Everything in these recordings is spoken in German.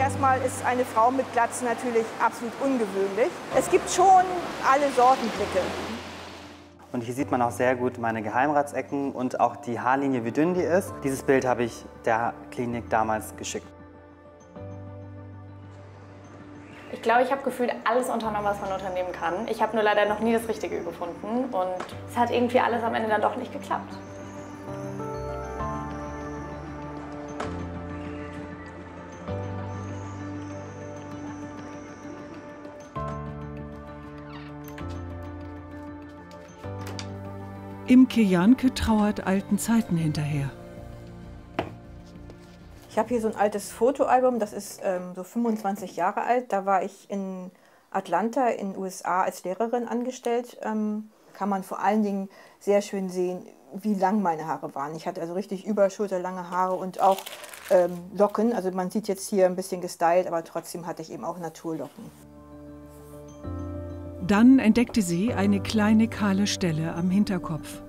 Erstmal ist eine Frau mit Glatze natürlich absolut ungewöhnlich. Es gibt schon alle Sortenblicke. Und hier sieht man auch sehr gut meine Geheimratsecken und auch die Haarlinie, wie dünn die ist. Dieses Bild habe ich der Klinik damals geschickt. Ich glaube, ich habe gefühlt alles unternommen, was man unternehmen kann. Ich habe nur leider noch nie das Richtige gefunden und es hat irgendwie alles am Ende dann doch nicht geklappt. Imke Jahnke trauert alten Zeiten hinterher. Ich habe hier so ein altes Fotoalbum, das ist so 25 Jahre alt. Da war ich in Atlanta in den USA als Lehrerin angestellt. Kann man vor allen Dingen sehr schön sehen, wie lang meine Haare waren. Ich hatte also richtig überschulterlange Haare und auch Locken. Also man sieht jetzt hier ein bisschen gestylt, aber trotzdem hatte ich eben auch Naturlocken. Dann entdeckte sie eine kleine kahle Stelle am Hinterkopf.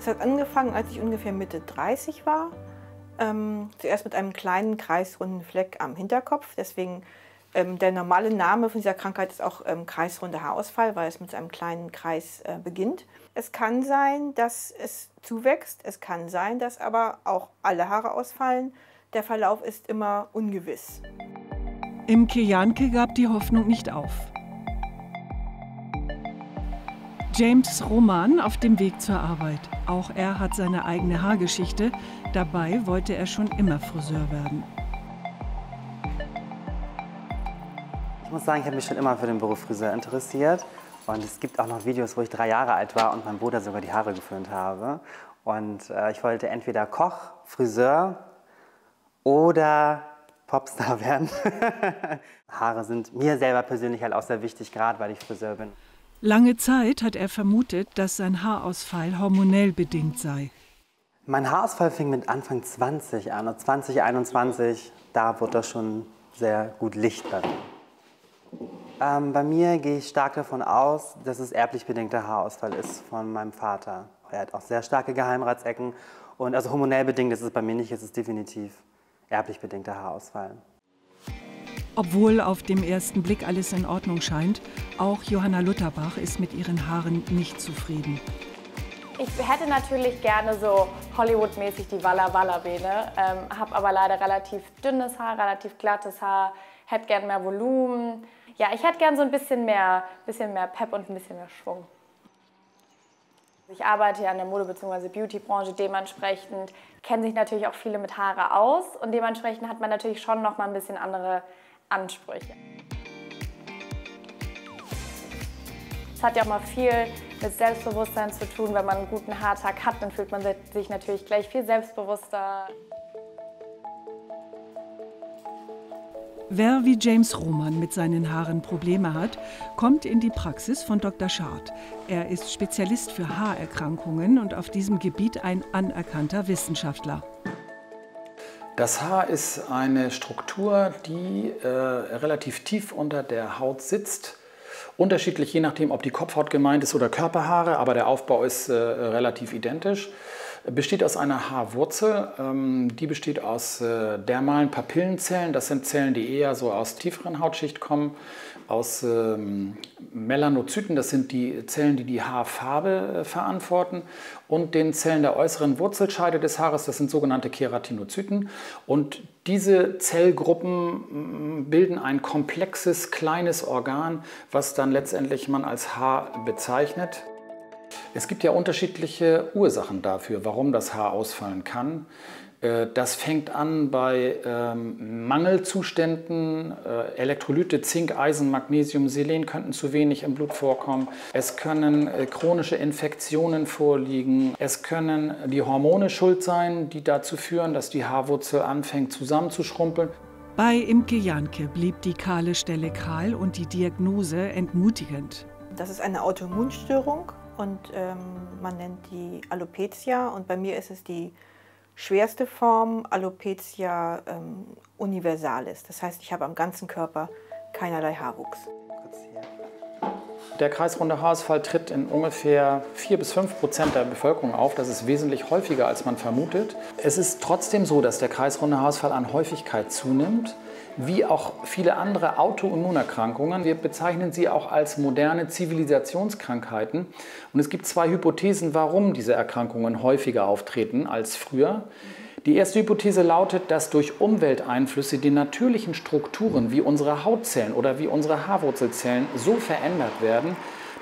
Es hat angefangen, als ich ungefähr Mitte 30 war. Zuerst mit einem kleinen kreisrunden Fleck am Hinterkopf. Deswegen der normale Name von dieser Krankheit ist auch Kreisrunder Haarausfall, weil es mit einem kleinen Kreis beginnt. Es kann sein, dass es zuwächst. Es kann sein, dass aber auch alle Haare ausfallen. Der Verlauf ist immer ungewiss. Imke Jahnke gab die Hoffnung nicht auf. James Roman auf dem Weg zur Arbeit. Auch er hat seine eigene Haargeschichte. Dabei wollte er schon immer Friseur werden. Ich muss sagen, ich habe mich schon immer für den Beruf Friseur interessiert. Und es gibt auch noch Videos, wo ich 3 Jahre alt war und meinem Bruder sogar die Haare geföhnt habe. Und ich wollte entweder Koch, Friseur oder Popstar werden. Haare sind mir selber persönlich halt auch sehr wichtig, gerade weil ich Friseur bin. Lange Zeit hat er vermutet, dass sein Haarausfall hormonell bedingt sei. Mein Haarausfall fing mit Anfang 20 an. Und 2021, da wurde das schon sehr gut Licht darin. Bei mir gehe ich stark davon aus, dass es erblich bedingter Haarausfall ist von meinem Vater. Er hat auch sehr starke Geheimratsecken. Und also hormonell bedingt ist es bei mir nicht, ist es definitiv erblich bedingter Haarausfall. Obwohl auf dem ersten Blick alles in Ordnung scheint, auch Johanna Lutherbach ist mit ihren Haaren nicht zufrieden. Ich hätte natürlich gerne so Hollywood-mäßig die Walla-Walla-Vene, habe aber leider relativ dünnes Haar, relativ glattes Haar, hätte gern mehr Volumen. Ja, ich hätte gern so ein bisschen mehr Pep und ein bisschen mehr Schwung. Ich arbeite ja an der Mode- bzw. Beauty-Branche, dementsprechend kennen sich natürlich auch viele mit Haare aus und dementsprechend hat man natürlich schon noch mal ein bisschen andere Ansprüche. Es hat ja auch mal viel mit Selbstbewusstsein zu tun. Wenn man einen guten Haartag hat, dann fühlt man sich natürlich gleich viel selbstbewusster. Wer wie James Roman mit seinen Haaren Probleme hat, kommt in die Praxis von Dr. Schardt. Er ist Spezialist für Haarerkrankungen und auf diesem Gebiet ein anerkannter Wissenschaftler. Das Haar ist eine Struktur, die relativ tief unter der Haut sitzt. Unterschiedlich, je nachdem, ob die Kopfhaut gemeint ist oder Körperhaare, aber der Aufbau ist relativ identisch. Besteht aus einer Haarwurzel, die besteht aus dermalen Papillenzellen, das sind Zellen, die eher so aus tieferen Hautschicht kommen, aus Melanozyten, das sind die Zellen, die die Haarfarbe verantworten, und den Zellen der äußeren Wurzelscheide des Haares, das sind sogenannte Keratinozyten, und diese Zellgruppen bilden ein komplexes, kleines Organ, was dann letztendlich man als Haar bezeichnet. Es gibt ja unterschiedliche Ursachen dafür, warum das Haar ausfallen kann. Das fängt an bei Mangelzuständen. Elektrolyte, Zink, Eisen, Magnesium, Selen könnten zu wenig im Blut vorkommen. Es können chronische Infektionen vorliegen. Es können die Hormone schuld sein, die dazu führen, dass die Haarwurzel anfängt zusammenzuschrumpeln. Bei Imke Jahnke blieb die kahle Stelle kahl und die Diagnose entmutigend. Das ist eine Autoimmunstörung. Und man nennt die Alopecia und bei mir ist es die schwerste Form, Alopecia Universalis. Das heißt, ich habe am ganzen Körper keinerlei Haarwuchs. Der Kreisrunder Haarausfall tritt in ungefähr 4 bis 5% der Bevölkerung auf. Das ist wesentlich häufiger, als man vermutet. Es ist trotzdem so, dass der Kreisrunder Haarausfall an Häufigkeit zunimmt, wie auch viele andere Autoimmunerkrankungen. Wir bezeichnen sie auch als moderne Zivilisationskrankheiten. Und es gibt 2 Hypothesen, warum diese Erkrankungen häufiger auftreten als früher. Die erste Hypothese lautet, dass durch Umwelteinflüsse die natürlichen Strukturen wie unsere Hautzellen oder wie unsere Haarwurzelzellen so verändert werden,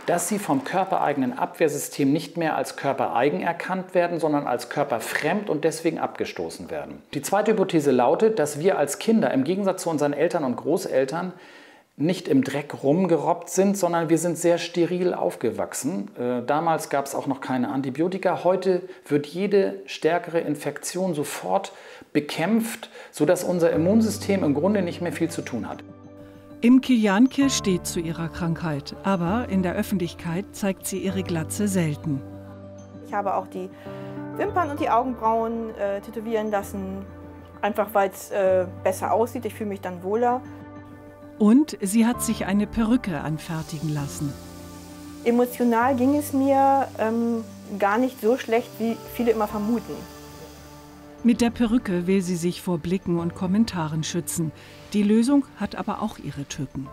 dass sie vom körpereigenen Abwehrsystem nicht mehr als körpereigen erkannt werden, sondern als körperfremd und deswegen abgestoßen werden. Die zweite Hypothese lautet, dass wir als Kinder im Gegensatz zu unseren Eltern und Großeltern nicht im Dreck rumgerobbt sind, sondern wir sind sehr steril aufgewachsen. Damals gab es auch noch keine Antibiotika. Heute wird jede stärkere Infektion sofort bekämpft, sodass unser Immunsystem im Grunde nicht mehr viel zu tun hat. Imke Jahnke steht zu ihrer Krankheit, aber in der Öffentlichkeit zeigt sie ihre Glatze selten. Ich habe auch die Wimpern und die Augenbrauen tätowieren lassen, einfach weil es besser aussieht. Ich fühle mich dann wohler. Und sie hat sich eine Perücke anfertigen lassen. Emotional ging es mir gar nicht so schlecht, wie viele immer vermuten. Mit der Perücke will sie sich vor Blicken und Kommentaren schützen. Die Lösung hat aber auch ihre Tücken.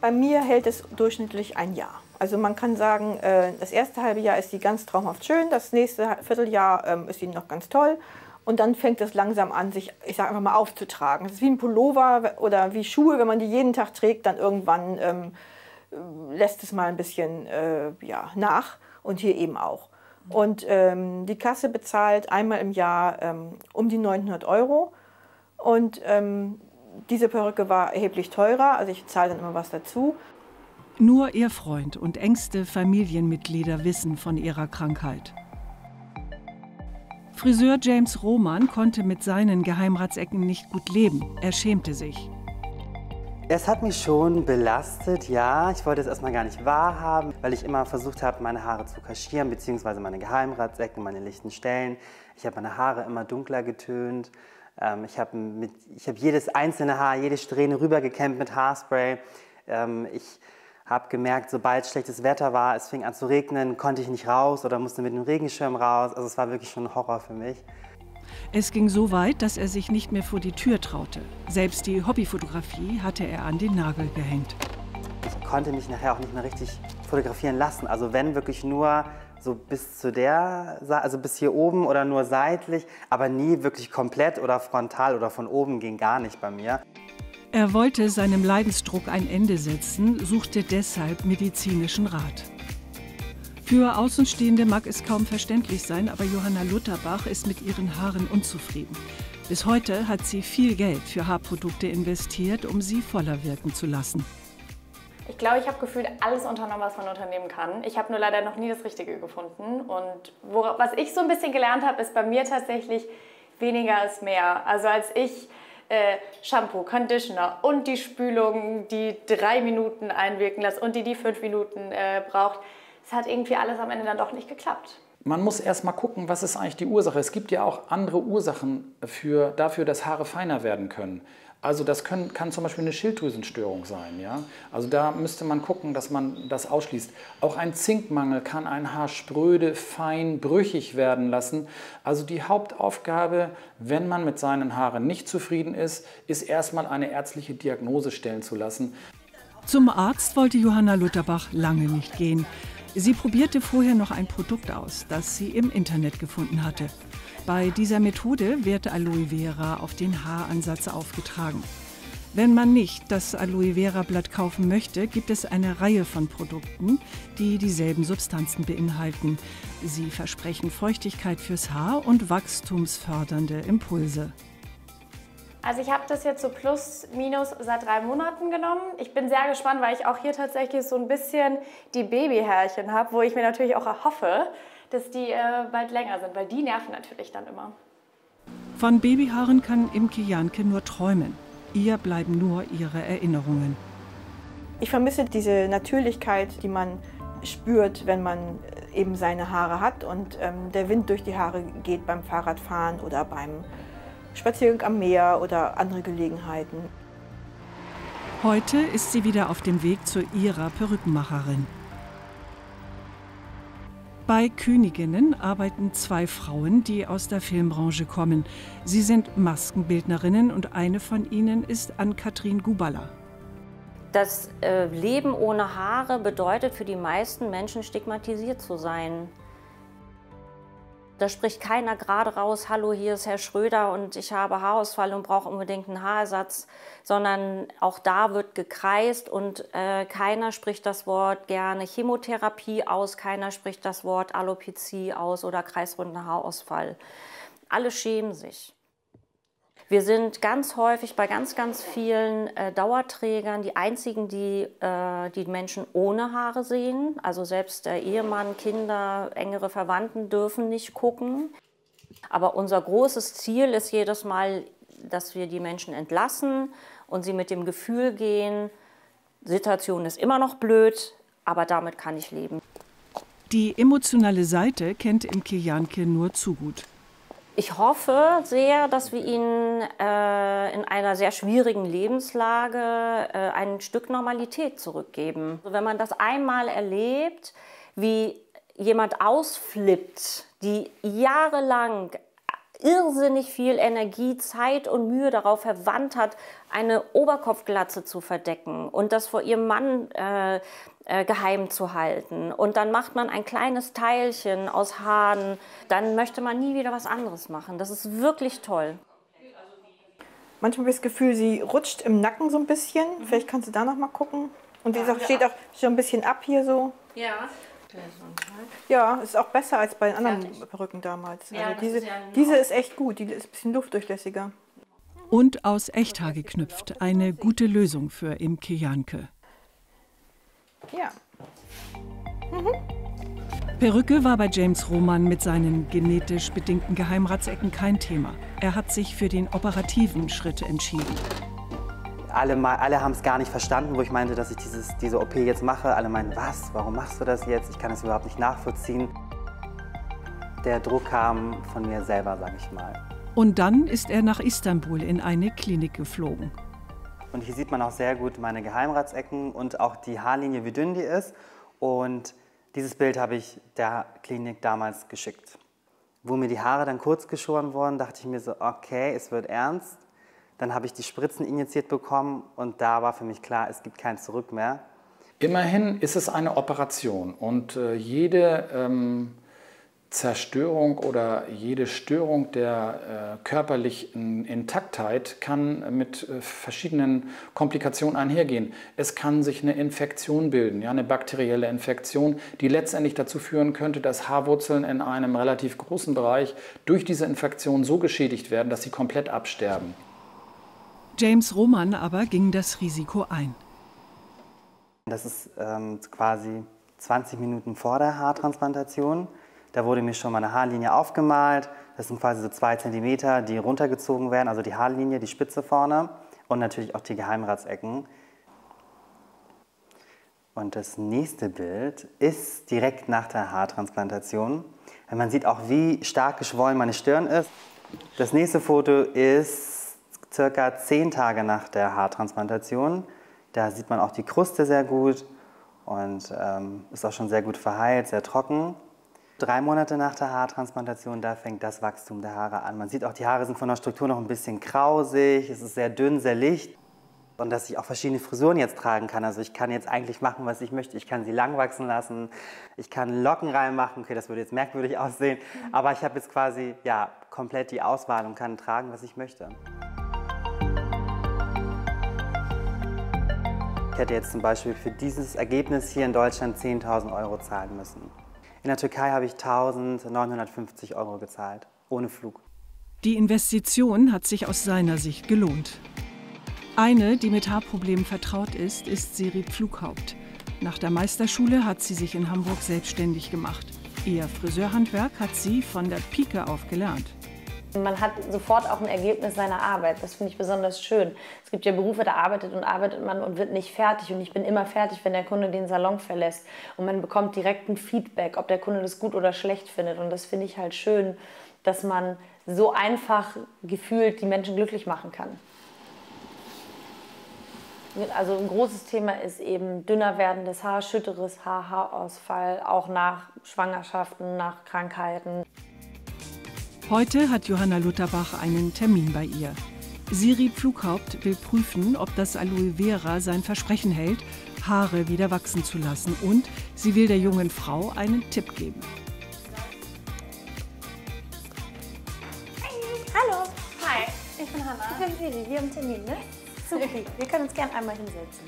Bei mir hält es durchschnittlich ein Jahr. Also man kann sagen, das erste halbe Jahr ist sie ganz traumhaft schön, das nächste Vierteljahr ist sie noch ganz toll. Und dann fängt es langsam an, sich, ich sage einfach mal, aufzutragen. Es ist wie ein Pullover oder wie Schuhe, wenn man die jeden Tag trägt, dann irgendwann lässt es mal ein bisschen nach. Und hier eben auch. Und die Kasse bezahlt einmal im Jahr um die 900 €. Und diese Perücke war erheblich teurer, also ich zahle dann immer was dazu. Nur ihr Freund und engste Familienmitglieder wissen von ihrer Krankheit. Friseur James Roman konnte mit seinen Geheimratsecken nicht gut leben. Er schämte sich. Es hat mich schon belastet, ja. Ich wollte es erstmal gar nicht wahrhaben, weil ich immer versucht habe, meine Haare zu kaschieren, beziehungsweise meine Geheimratsecken, meine lichten Stellen. Ich habe meine Haare immer dunkler getönt. Ich habe jedes einzelne Haar, jede Strähne rübergekämmt mit Haarspray. Ich habe gemerkt, sobald schlechtes Wetter war, es fing an zu regnen, konnte ich nicht raus oder musste mit dem Regenschirm raus. Also es war wirklich schon ein Horror für mich. Es ging so weit, dass er sich nicht mehr vor die Tür traute. Selbst die Hobbyfotografie hatte er an den Nagel gehängt. Ich konnte mich nachher auch nicht mehr richtig fotografieren lassen. Also wenn, wirklich nur so bis zu der, also bis hier oben oder nur seitlich, aber nie wirklich komplett oder frontal oder von oben, ging gar nicht bei mir. Er wollte seinem Leidensdruck ein Ende setzen, suchte deshalb medizinischen Rat. Für Außenstehende mag es kaum verständlich sein, aber Johanna Lutherbach ist mit ihren Haaren unzufrieden. Bis heute hat sie viel Geld für Haarprodukte investiert, um sie voller wirken zu lassen. Ich glaube, ich habe gefühlt alles unternommen, was man unternehmen kann. Ich habe nur leider noch nie das Richtige gefunden. Und was ich so ein bisschen gelernt habe, ist bei mir tatsächlich, weniger ist mehr. Also als ich Shampoo, Conditioner und die Spülung, die 3 Minuten einwirken lässt und die 5 Minuten braucht. Es hat irgendwie alles am Ende dann doch nicht geklappt. Man muss erst mal gucken, was ist eigentlich die Ursache. Es gibt ja auch andere Ursachen dafür, dass Haare feiner werden können. Also das kann zum Beispiel eine Schilddrüsenstörung sein. Ja? Also da müsste man gucken, dass man das ausschließt. Auch ein Zinkmangel kann ein Haar spröde, fein, brüchig werden lassen. Also die Hauptaufgabe, wenn man mit seinen Haaren nicht zufrieden ist, ist erstmal eine ärztliche Diagnose stellen zu lassen. Zum Arzt wollte Johanna Lutherbach lange nicht gehen. Sie probierte vorher noch ein Produkt aus, das sie im Internet gefunden hatte. Bei dieser Methode wird Aloe Vera auf den Haaransatz aufgetragen. Wenn man nicht das Aloe Vera Blatt kaufen möchte, gibt es eine Reihe von Produkten, die dieselben Substanzen beinhalten. Sie versprechen Feuchtigkeit fürs Haar und wachstumsfördernde Impulse. Also ich habe das jetzt so plus, minus seit 3 Monaten genommen. Ich bin sehr gespannt, weil ich auch hier tatsächlich so ein bisschen die Babyhärchen habe, wo ich mir natürlich auch erhoffe, dass die bald länger sind, weil die nerven natürlich dann immer. Von Babyhaaren kann Imke Jahnke nur träumen. Ihr bleiben nur ihre Erinnerungen. Ich vermisse diese Natürlichkeit, die man spürt, wenn man eben seine Haare hat und der Wind durch die Haare geht beim Fahrradfahren oder beim Spaziergang am Meer oder andere Gelegenheiten. Heute ist sie wieder auf dem Weg zu ihrer Perückenmacherin. Bei Königinnen arbeiten zwei Frauen, die aus der Filmbranche kommen. Sie sind Maskenbildnerinnen und eine von ihnen ist Ann-Kathrin Guballa. Das Leben ohne Haare bedeutet für die meisten Menschen stigmatisiert zu sein. Da spricht keiner gerade raus, hallo, hier ist Herr Schröder und ich habe Haarausfall und brauche unbedingt einen Haarersatz, sondern auch da wird gekreist und keiner spricht das Wort gerne Chemotherapie aus, keiner spricht das Wort Alopecia aus oder Kreisrunder Haarausfall. Alle schämen sich. Wir sind ganz häufig bei ganz vielen Dauerträgern die einzigen, die die Menschen ohne Haare sehen. Also selbst der Ehemann, Kinder, engere Verwandten dürfen nicht gucken. Aber unser großes Ziel ist jedes Mal, dass wir die Menschen entlassen und sie mit dem Gefühl gehen, die Situation ist immer noch blöd, aber damit kann ich leben. Die emotionale Seite kennt Imke Jahnke nur zu gut. Ich hoffe sehr, dass wir ihnen in einer sehr schwierigen Lebenslage ein Stück Normalität zurückgeben. Wenn man das einmal erlebt, wie jemand ausflippt, die jahrelang irrsinnig viel Energie, Zeit und Mühe darauf verwandt hat, eine Oberkopfglatze zu verdecken und das vor ihrem Mann geheim zu halten. Und dann macht man ein kleines Teilchen aus Haaren. Dann möchte man nie wieder was anderes machen. Das ist wirklich toll. Manchmal habe ich das Gefühl, sie rutscht im Nacken so ein bisschen. Vielleicht kannst du da noch mal gucken. Und die ja, steht auch schon ein bisschen ab hier so. Ja. Ja, ist auch besser als bei den anderen Perücken damals. Ja, also diese ist echt gut. Die ist ein bisschen luftdurchlässiger. Und aus Echthaar geknüpft. Eine gute Lösung für Imke Jahnke. Ja. Perücke war bei James Roman mit seinen genetisch bedingten Geheimratsecken kein Thema. Er hat sich für den operativen Schritt entschieden. Alle haben es gar nicht verstanden, wo ich meinte, dass ich diese OP jetzt mache. Alle meinen, was, warum machst du das jetzt? Ich kann es überhaupt nicht nachvollziehen. Der Druck kam von mir selber, sag ich mal. Und dann ist er nach Istanbul in eine Klinik geflogen. Und hier sieht man auch sehr gut meine Geheimratsecken und auch die Haarlinie, wie dünn die ist. Und dieses Bild habe ich der Klinik damals geschickt. Wo mir die Haare dann kurz geschoren wurden, dachte ich mir so, okay, es wird ernst. Dann habe ich die Spritzen injiziert bekommen und da war für mich klar, es gibt kein Zurück mehr. Immerhin ist es eine Operation und jede Zerstörung oder jede Störung der körperlichen Intaktheit kann mit verschiedenen Komplikationen einhergehen. Es kann sich eine Infektion bilden, ja, eine bakterielle Infektion, die letztendlich dazu führen könnte, dass Haarwurzeln in einem relativ großen Bereich durch diese Infektion so geschädigt werden, dass sie komplett absterben. James Roman aber ging das Risiko ein. Das ist quasi 20 Minuten vor der Haartransplantation. Da wurde mir schon meine Haarlinie aufgemalt. Das sind quasi so 2 Zentimeter, die runtergezogen werden. Also die Haarlinie, die Spitze vorne und natürlich auch die Geheimratsecken. Und das nächste Bild ist direkt nach der Haartransplantation. Man sieht auch, wie stark geschwollen meine Stirn ist. Das nächste Foto ist circa 10 Tage nach der Haartransplantation. Da sieht man auch die Kruste sehr gut und ist auch schon sehr gut verheilt, sehr trocken. 3 Monate nach der Haartransplantation, da fängt das Wachstum der Haare an. Man sieht auch, die Haare sind von der Struktur noch ein bisschen krausig, es ist sehr dünn, sehr licht. Und dass ich auch verschiedene Frisuren jetzt tragen kann. Also ich kann jetzt eigentlich machen, was ich möchte. Ich kann sie lang wachsen lassen, ich kann Locken reinmachen. Okay, das würde jetzt merkwürdig aussehen. Aber ich habe jetzt quasi ja, komplett die Auswahl und kann tragen, was ich möchte. Ich hätte jetzt zum Beispiel für dieses Ergebnis hier in Deutschland 10.000 € zahlen müssen. In der Türkei habe ich 1.950 € gezahlt, ohne Flug. Die Investition hat sich aus seiner Sicht gelohnt. Eine, die mit Haarproblemen vertraut ist Siri Pflughaupt. Nach der Meisterschule hat sie sich in Hamburg selbstständig gemacht. Ihr Friseurhandwerk hat sie von der Pike auf gelernt. Man hat sofort auch ein Ergebnis seiner Arbeit. Das finde ich besonders schön. Es gibt ja Berufe, da arbeitet man und wird nicht fertig. Und ich bin immer fertig, wenn der Kunde den Salon verlässt. Und man bekommt direkt ein Feedback, ob der Kunde das gut oder schlecht findet. Und das finde ich halt schön, dass man so einfach gefühlt die Menschen glücklich machen kann. Also ein großes Thema ist eben dünner werdendes Haar, schütteres Haar, Haarausfall, auch nach Schwangerschaften, nach Krankheiten. Heute hat Johanna Lutherbach einen Termin bei ihr. Siri Pflughaupt will prüfen, ob das Aloe Vera sein Versprechen hält, Haare wieder wachsen zu lassen. Und sie will der jungen Frau einen Tipp geben. Hey, hallo. Hi, ich bin Hanna. Ich bin Siri, wir haben einen Termin, ne? Super, wir können uns gerne einmal hinsetzen.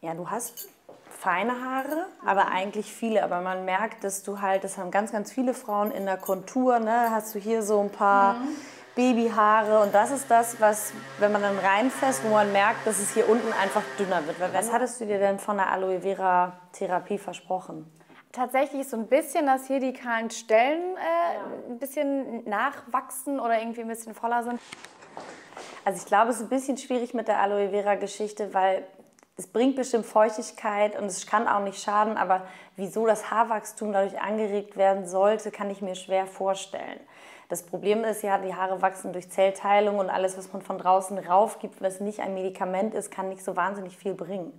Ja, du hast feine Haare, aber eigentlich viele. Aber man merkt, dass du halt, das haben ganz, ganz viele Frauen in der Kontur, ne? Hast du hier so ein paar Babyhaare. Und das ist das, was, wenn man dann reinfasst, wo man merkt, dass es hier unten einfach dünner wird. Weil was hattest du dir denn von der Aloe Vera Therapie versprochen? Tatsächlich so ein bisschen, dass hier die kahlen Stellen ein bisschen nachwachsen oder irgendwie ein bisschen voller sind. Also ich glaube, es ist ein bisschen schwierig mit der Aloe Vera Geschichte, weil es bringt bestimmt Feuchtigkeit und es kann auch nicht schaden, aber wieso das Haarwachstum dadurch angeregt werden sollte, kann ich mir schwer vorstellen. Das Problem ist ja, die Haare wachsen durch Zellteilung und alles, was man von draußen raufgibt, was nicht ein Medikament ist, kann nicht so wahnsinnig viel bringen.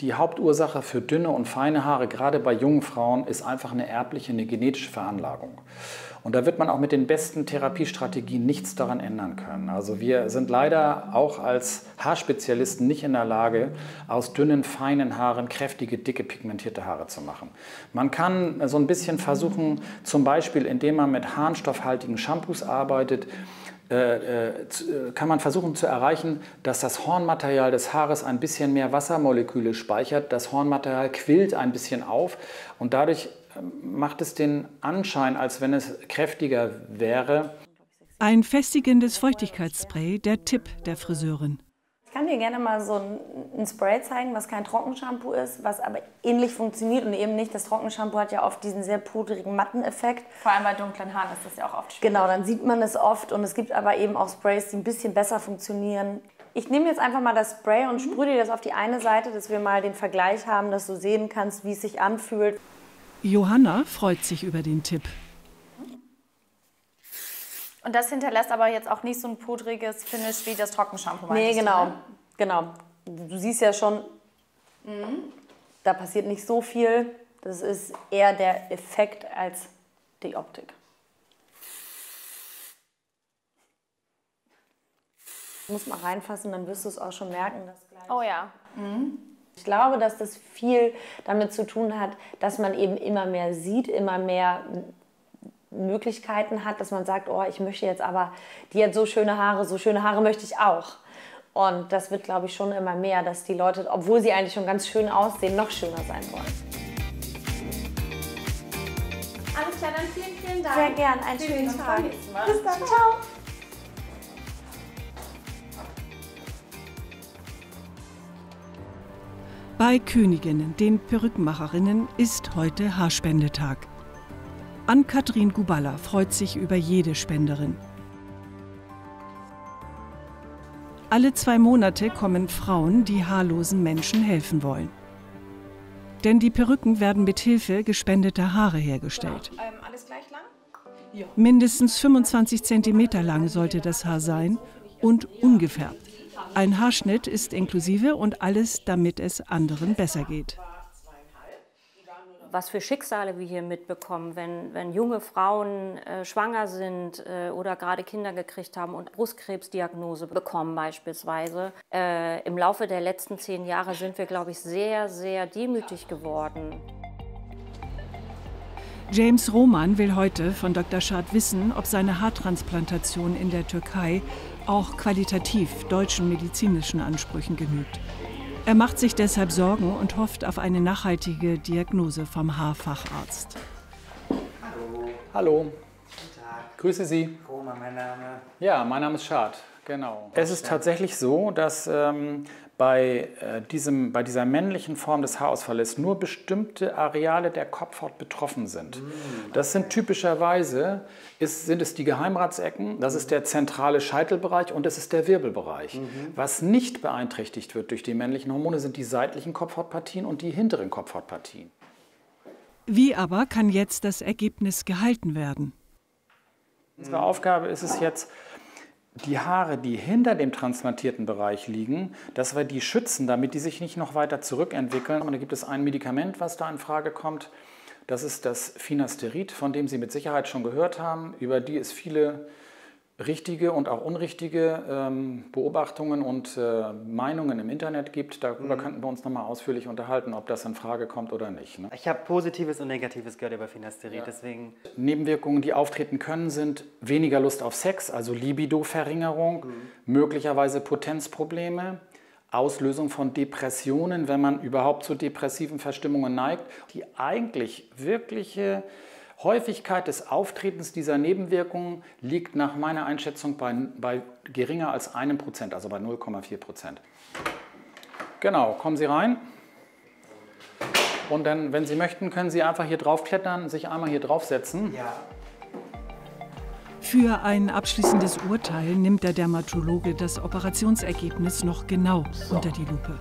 Die Hauptursache für dünne und feine Haare, gerade bei jungen Frauen, ist einfach eine erbliche, eine genetische Veranlagung. Und da wird man auch mit den besten Therapiestrategien nichts daran ändern können. Also wir sind leider auch als Haarspezialisten nicht in der Lage, aus dünnen, feinen Haaren kräftige, dicke, pigmentierte Haare zu machen. Man kann so ein bisschen versuchen, zum Beispiel indem man mit harnstoffhaltigen Shampoos arbeitet, kann man versuchen zu erreichen, dass das Hornmaterial des Haares ein bisschen mehr Wassermoleküle speichert. Das Hornmaterial quillt ein bisschen auf und dadurch macht es den Anschein, als wenn es kräftiger wäre. Ein festigendes Feuchtigkeitsspray, der Tipp der Friseurin. Ich kann dir gerne mal so ein Spray zeigen, was kein Trockenshampoo ist, was aber ähnlich funktioniert und eben nicht. Das Trockenshampoo hat ja oft diesen sehr pudrigen, matten Effekt. Vor allem bei dunklen Haaren ist das ja auch oft schwierig. Genau, dann sieht man es oft und es gibt aber eben auch Sprays, die ein bisschen besser funktionieren. Ich nehme jetzt einfach mal das Spray und sprühe dir das auf die eine Seite, dass wir mal den Vergleich haben, dass du sehen kannst, wie es sich anfühlt. Johanna freut sich über den Tipp. Und das hinterlässt aber jetzt auch nicht so ein pudriges Finish wie das Trockenshampoo. Nee, genau. Du, ne? Genau. Du siehst ja schon, da passiert nicht so viel. Das ist eher der Effekt als die Optik. Du musst mal reinfassen, dann wirst du es auch schon merken. Dass gleich oh ja. Ich glaube, dass das viel damit zu tun hat, dass man eben immer mehr sieht, immer mehr Möglichkeiten hat, dass man sagt, oh, ich möchte jetzt aber, die hat so schöne Haare möchte ich auch. Und das wird, glaube ich, schon immer mehr, dass die Leute, obwohl sie eigentlich schon ganz schön aussehen, noch schöner sein wollen. Alles klar, dann vielen, vielen Dank. Sehr gern, einen schönen Tag. Bis dann, ciao. Bei Königinnen, den Perückenmacherinnen, ist heute Haarspendetag. Ann-Kathrin Guballa freut sich über jede Spenderin. Alle 2 Monate kommen Frauen, die haarlosen Menschen helfen wollen. Denn die Perücken werden mit Hilfe gespendeter Haare hergestellt. Alles gleich lang? Ja. Mindestens 25 cm lang sollte das Haar sein und ungefärbt. Ein Haarschnitt ist inklusive und alles, damit es anderen besser geht. Was für Schicksale wir hier mitbekommen, wenn junge Frauen schwanger sind oder gerade Kinder gekriegt haben und Brustkrebsdiagnose bekommen beispielsweise. Im Laufe der letzten 10 Jahre sind wir, glaube ich, sehr, sehr demütig geworden. James Roman will heute von Dr. Schardt wissen, ob seine Haartransplantation in der Türkei auch qualitativ deutschen medizinischen Ansprüchen genügt. Er macht sich deshalb Sorgen und hofft auf eine nachhaltige Diagnose vom Haarfacharzt. Hallo. Hallo. Guten Tag. Grüße Sie. Roma, mein Name. Ja, mein Name ist Schardt. Genau. Es ist tatsächlich so, dass bei dieser männlichen Form des Haarausfalls nur bestimmte Areale der Kopfhaut betroffen sind. Das sind typischerweise sind es die Geheimratsecken, das ist der zentrale Scheitelbereich und das ist der Wirbelbereich. Was nicht beeinträchtigt wird durch die männlichen Hormone, sind die seitlichen Kopfhautpartien und die hinteren Kopfhautpartien. Wie aber kann jetzt das Ergebnis gehalten werden? Unsere Aufgabe ist es jetzt, die Haare, die hinter dem transplantierten Bereich liegen, dass wir die schützen, damit die sich nicht noch weiter zurückentwickeln. Und da gibt es ein Medikament, was da in Frage kommt. Das ist das Finasterid, von dem Sie mit Sicherheit schon gehört haben, über die es viele richtige und auch unrichtige Beobachtungen und Meinungen im Internet gibt. Darüber könnten wir uns nochmal ausführlich unterhalten, ob das in Frage kommt oder nicht. Ne? Ich habe Positives und Negatives gehört über Finasterid, ja. Deswegen... Nebenwirkungen, die auftreten können, sind weniger Lust auf Sex, also Libido-Verringerung, möglicherweise Potenzprobleme, Auslösung von Depressionen, wenn man überhaupt zu depressiven Verstimmungen neigt. Die eigentlich wirkliche... Häufigkeit des Auftretens dieser Nebenwirkungen liegt nach meiner Einschätzung bei geringer als 1%, also bei 0,4%. Genau, kommen Sie rein. Und dann, wenn Sie möchten, können Sie einfach hier drauf klettern, sich einmal hier draufsetzen. Ja. Für ein abschließendes Urteil nimmt der Dermatologe das Operationsergebnis noch genau unter die Lupe.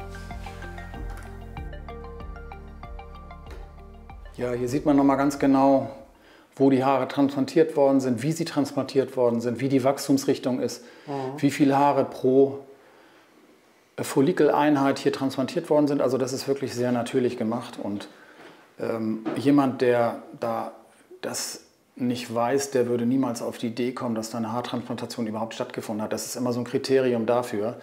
Ja, hier sieht man nochmal ganz genau, wo die Haare transplantiert worden sind, wie sie transplantiert worden sind, wie die Wachstumsrichtung ist, wie viele Haare pro Follikeleinheit hier transplantiert worden sind. Also das ist wirklich sehr natürlich gemacht. Und jemand, der da das nicht weiß, der würde niemals auf die Idee kommen, dass da eine Haartransplantation überhaupt stattgefunden hat. Das ist immer so ein Kriterium dafür,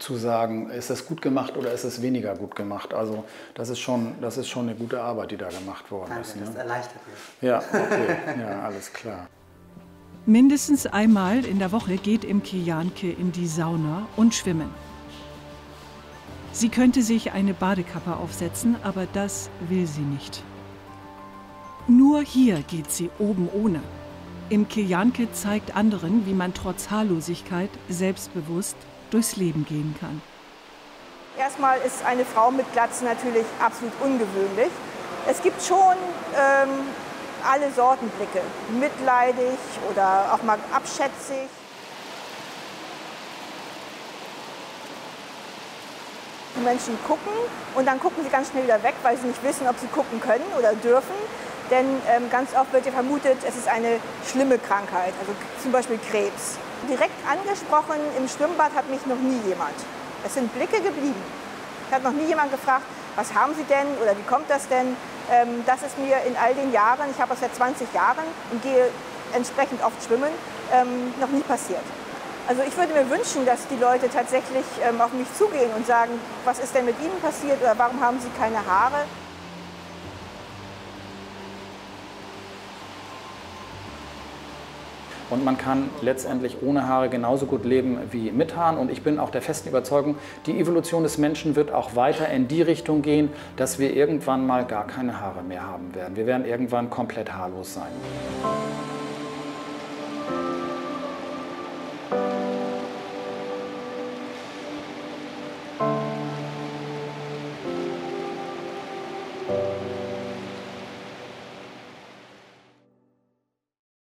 zu sagen, ist das gut gemacht oder ist es weniger gut gemacht. Also das ist schon eine gute Arbeit, die da gemacht worden ist. Danke, das erleichtert mich. Ja, okay, ja, alles klar. Mindestens einmal in der Woche geht Imke Jahnke in die Sauna und schwimmen. Sie könnte sich eine Badekappe aufsetzen, aber das will sie nicht. Nur hier geht sie oben ohne. Imke Jahnke zeigt anderen, wie man trotz Haarlosigkeit selbstbewusst durchs Leben gehen kann. Erstmal ist eine Frau mit Glatze natürlich absolut ungewöhnlich. Es gibt schon alle Sorten Blicke, mitleidig oder auch mal abschätzig. Die Menschen gucken und dann gucken sie ganz schnell wieder weg, weil sie nicht wissen, ob sie gucken können oder dürfen. Denn ganz oft wird ja vermutet, es ist eine schlimme Krankheit, also zum Beispiel Krebs. Direkt angesprochen im Schwimmbad hat mich noch nie jemand. Es sind Blicke geblieben. Ich habe noch nie jemand gefragt, was haben Sie denn oder wie kommt das denn? Das ist mir in all den Jahren, ich habe das seit 20 Jahren und gehe entsprechend oft schwimmen, noch nie passiert. Also ich würde mir wünschen, dass die Leute tatsächlich auf mich zugehen und sagen, was ist denn mit Ihnen passiert oder warum haben Sie keine Haare? Und man kann letztendlich ohne Haare genauso gut leben wie mit Haaren. Und ich bin auch der festen Überzeugung, die Evolution des Menschen wird auch weiter in die Richtung gehen, dass wir irgendwann mal gar keine Haare mehr haben werden. Wir werden irgendwann komplett haarlos sein.